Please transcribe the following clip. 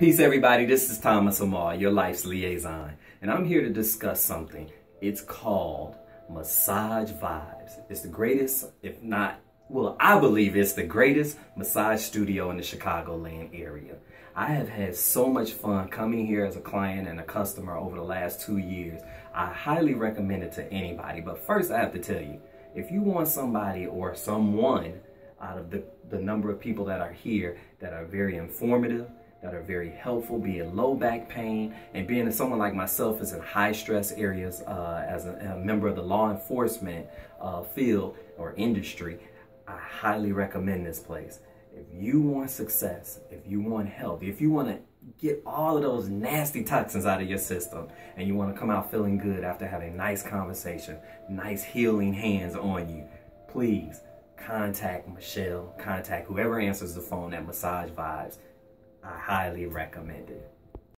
Peace, everybody. This is Thomas Amal, your life's liaison, and I'm here to discuss something. It's called Massage Vibes. It's the greatest, if not, well, I believe it's the greatest massage studio in the Chicagoland area. I have had so much fun coming here as a client and a customer over the last 2 years. I highly recommend it to anybody. But first, I have to tell you, if you want somebody or someone out of the number of people that are here that are very informative, that are very helpful, be it low back pain, and being that someone like myself is in high stress areas as a member of the law enforcement field or industry, I highly recommend this place. If you want success, if you want health, if you want to get all of those nasty toxins out of your system and you want to come out feeling good after having a nice conversation, nice healing hands on you, please contact Michelle, contact whoever answers the phone at Massage Vibes. I highly recommend it.